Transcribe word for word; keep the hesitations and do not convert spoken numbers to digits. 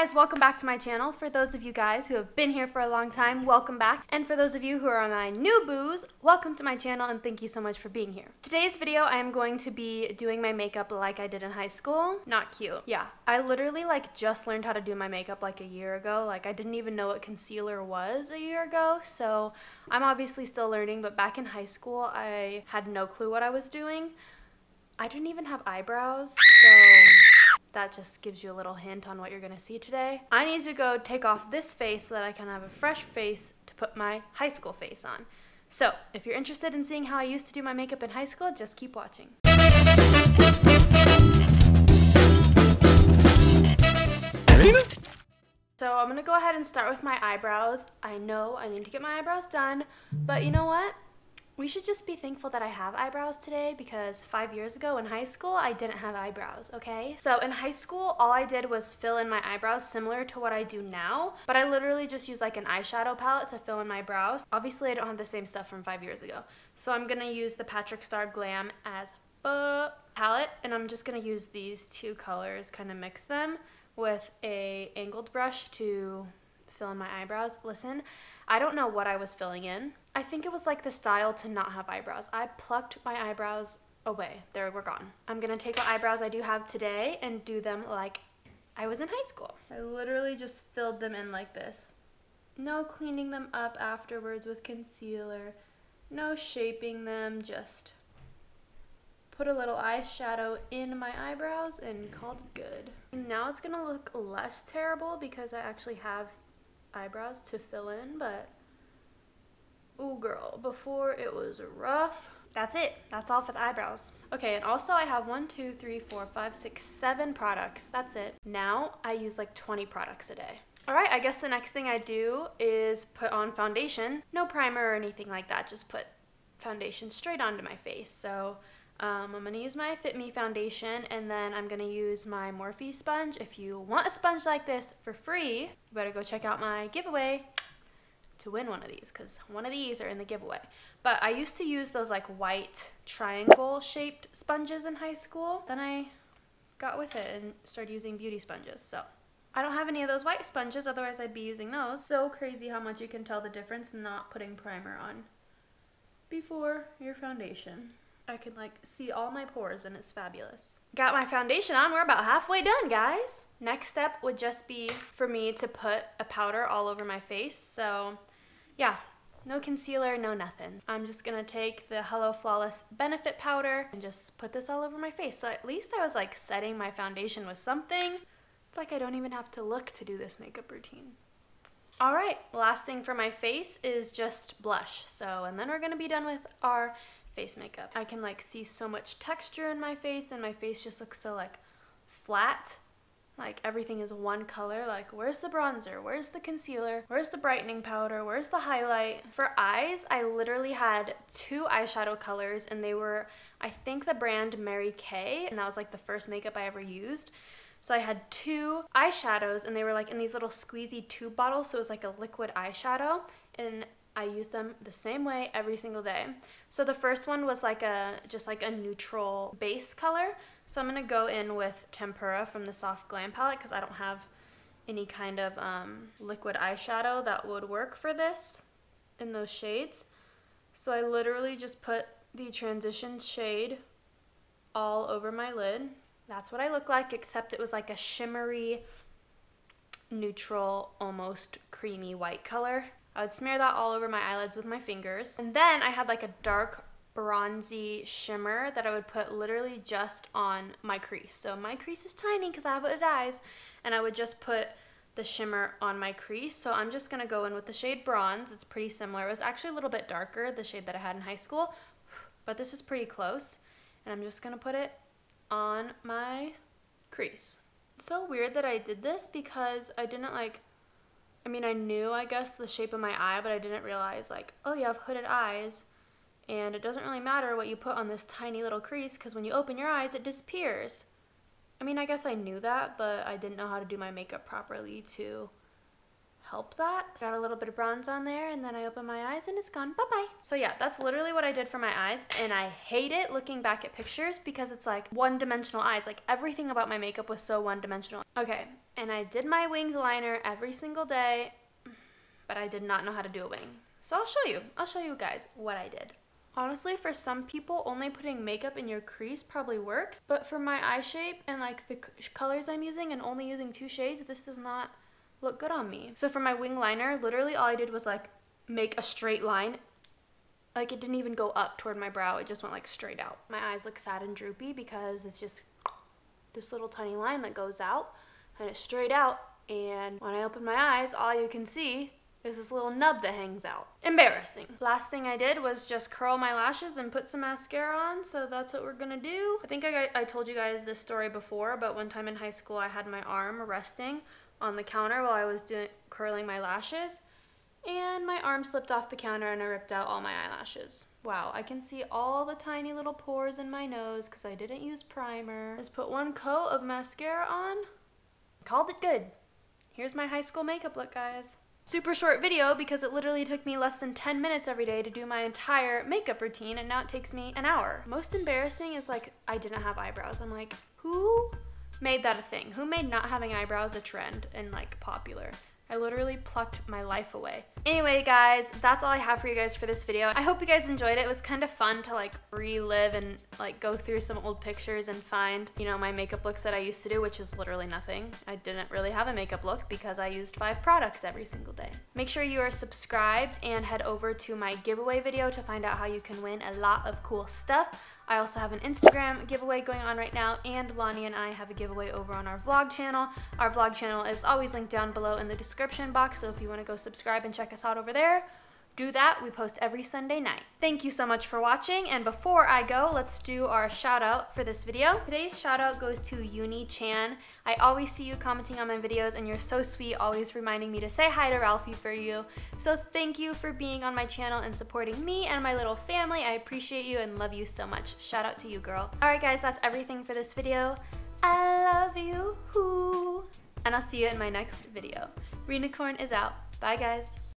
guys, welcome back to my channel. For those of you guys who have been here for a long time, welcome back. And for those of you who are my new boos, welcome to my channel and thank you so much for being here. Today's video, I am going to be doing my makeup like I did in high school. Not cute. Yeah, I literally like just learned how to do my makeup like a year ago. Like I didn't even know what concealer was a year ago. So I'm obviously still learning, but back in high school, I had no clue what I was doing. I didn't even have eyebrows, so that just gives you a little hint on what you're gonna see today. I need to go take off this face so that I can have a fresh face to put my high school face on. So if you're interested in seeing how I used to do my makeup in high school, just keep watching. So I'm gonna go ahead and start with my eyebrows. I know I need to get my eyebrows done, but you know what? We should just be thankful that I have eyebrows today, because five years ago in high school, I didn't have eyebrows, okay? So in high school, all I did was fill in my eyebrows similar to what I do now, but I literally just use like an eyeshadow palette to fill in my brows. Obviously, I don't have the same stuff from five years ago. So I'm gonna use the Patrick Star Glam as a palette, and I'm just gonna use these two colors, kind of mix them with a angled brush to fill in my eyebrows. Listen, I don't know what I was filling in. I think it was like the style to not have eyebrows. I plucked my eyebrows away. They were gone. I'm gonna take what eyebrows I do have today and do them like I was in high school. I literally just filled them in like this. No cleaning them up afterwards with concealer. No shaping them, just put a little eyeshadow in my eyebrows and called it good. And now it's gonna look less terrible because I actually have eyebrows to fill in, but ooh girl, before it was rough. That's it. That's all for the eyebrows. Okay, and also I have one, two, three, four, five, six, seven products. That's it. Now I use like twenty products a day. All right, I guess the next thing I do is put on foundation. No primer or anything like that. Just put foundation straight onto my face. So Um, I'm gonna use my Fit Me foundation, and then I'm gonna use my Morphe sponge. If you want a sponge like this for free, you better go check out my giveaway to win one of these, because one of these are in the giveaway. But I used to use those like white triangle shaped sponges in high school. Then I got with it and started using beauty sponges. So I don't have any of those white sponges, otherwise I'd be using those. So crazy how much you can tell the difference not putting primer on before your foundation. I can like see all my pores and it's fabulous. Got my foundation on, we're about halfway done, guys. Next step would just be for me to put a powder all over my face. So yeah, no concealer, no nothing. I'm just gonna take the Hello Flawless Benefit powder and just put this all over my face. So at least I was like setting my foundation with something. It's like I don't even have to look to do this makeup routine. All right, last thing for my face is just blush. So, and then we're gonna be done with our face makeup. I can like see so much texture in my face, and my face just looks so like flat, like everything is one color. Like where's the bronzer, where's the concealer, where's the brightening powder, where's the highlight? For eyes, I literally had two eyeshadow colors, and they were, I think, the brand Mary Kay, and that was like the first makeup I ever used. So I had two eyeshadows, and they were like in these little squeezy tube bottles, so it was like a liquid eyeshadow, and I use them the same way every single day. So the first one was like a, just like a neutral base color. So I'm gonna go in with Tempera from the Soft Glam Palette, because I don't have any kind of um, liquid eyeshadow that would work for this in those shades. So I literally just put the transition shade all over my lid. That's what I look like, except it was like a shimmery, neutral, almost creamy white color. I would smear that all over my eyelids with my fingers. And then I had like a dark bronzy shimmer that I would put literally just on my crease. So my crease is tiny because I have hooded eyes, and I would just put the shimmer on my crease. So I'm just gonna go in with the shade Bronze. It's pretty similar. It was actually a little bit darker, the shade that I had in high school, but this is pretty close. And I'm just gonna put it on my crease. It's so weird that I did this, because I didn't like, I mean, I knew, I guess, the shape of my eye, but I didn't realize, like, oh, you have hooded eyes, and it doesn't really matter what you put on this tiny little crease, because when you open your eyes, it disappears. I mean, I guess I knew that, but I didn't know how to do my makeup properly to help that. Got a little bit of bronze on there, and then I open my eyes, and it's gone. Bye-bye. So, yeah, that's literally what I did for my eyes, and I hate it looking back at pictures, because it's, like, one-dimensional eyes. Like, everything about my makeup was so one-dimensional. Okay, And I did my wings liner every single day, but I did not know how to do a wing. So I'll show you. I'll show you guys what I did. Honestly, for some people, only putting makeup in your crease probably works. But for my eye shape and like the colors I'm using and only using two shades, this does not look good on me. So for my wing liner, literally all I did was like make a straight line. Like it didn't even go up toward my brow. It just went like straight out. My eyes look sad and droopy because it's just this little tiny line that goes out and it's straight out. And when I open my eyes, all you can see is this little nub that hangs out. Embarrassing. Last thing I did was just curl my lashes and put some mascara on, so that's what we're gonna do. I think I, I told you guys this story before, but one time in high school I had my arm resting on the counter while I was doing curling my lashes, and my arm slipped off the counter and I ripped out all my eyelashes. Wow, I can see all the tiny little pores in my nose because I didn't use primer. Just put one coat of mascara on. Called it good. Here's my high school makeup look, guys. Super short video because it literally took me less than ten minutes every day to do my entire makeup routine, and now it takes me an hour. Most embarrassing is like I didn't have eyebrows. I'm like, who made that a thing? Who made not having eyebrows a trend and like popular? I literally plucked my life away. Anyway, guys, that's all I have for you guys for this video. I hope you guys enjoyed it. It was kind of fun to like relive and like go through some old pictures and find, you know, my makeup looks that I used to do, which is literally nothing. I didn't really have a makeup look because I used five products every single day. Make sure you are subscribed and head over to my giveaway video to find out how you can win a lot of cool stuff. I also have an Instagram giveaway going on right now, and Lahny and I have a giveaway over on our vlog channel. Our vlog channel is always linked down below in the description box, so if you want to go subscribe and check us out over there, do that. We post every Sunday night. Thank you so much for watching, and before I go, let's do our shout out for this video. Today's shout out goes to Yuni Chan. I always see you commenting on my videos, and you're so sweet, always reminding me to say hi to Ralphie for you. So thank you for being on my channel and supporting me and my little family. I appreciate you and love you so much. Shout out to you, girl. All right, guys, that's everything for this video. I love you, and I'll see you in my next video. Rinacorn is out. Bye, guys.